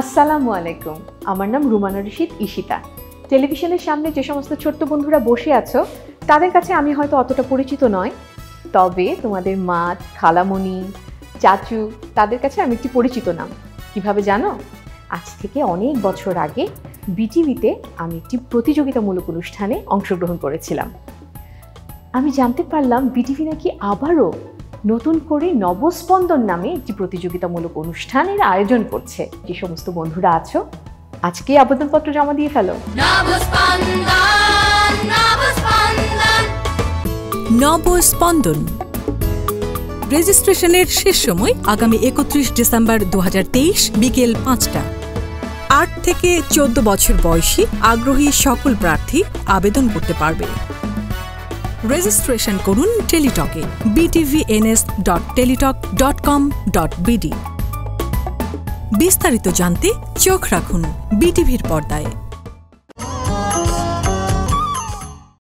আসসালামু আলাইকুম। আমার নাম রুমানা রশীদ ঈশিতা। টেলিভিশনের সামনে যে সমস্ত ছোট্ট বন্ধুরা বসে আছো তাদের কাছে আমি হয়তো অতটা পরিচিত নয়, তবে তোমাদের মা, খালামণি, চাচু তাদের কাছে আমি একটি পরিচিত নাম। কিভাবে জানো? আজ থেকে অনেক বছর আগে বিটিভিতে আমি একটি প্রতিযোগিতামূলক অনুষ্ঠানে অংশগ্রহণ করেছিলাম। আমি জানতে পারলাম বিটিভি নাকি আবারও নতুন করে নবস্পন্দন নামে একটি প্রতিযোগিতামূলক অনুষ্ঠানের আয়োজন করছে। যে সমস্ত বন্ধুরা আছো আজকে আবেদনপত্র জমা দিয়ে ফেলো। নবস্পন্দন রেজিস্ট্রেশনের শেষ সময় আগামী 31 ডিসেম্বর 2023 বিকেল 5টা। 8 থেকে 14 বছর বয়সী আগ্রহী সকল প্রার্থী আবেদন করতে পারবে। রেজিস্ট্রেশন করুন টেলিটকে btvns.teletok.com.bd। বিস্তারিত জানতে চোখ রাখুন বিটিভির পর্দায়।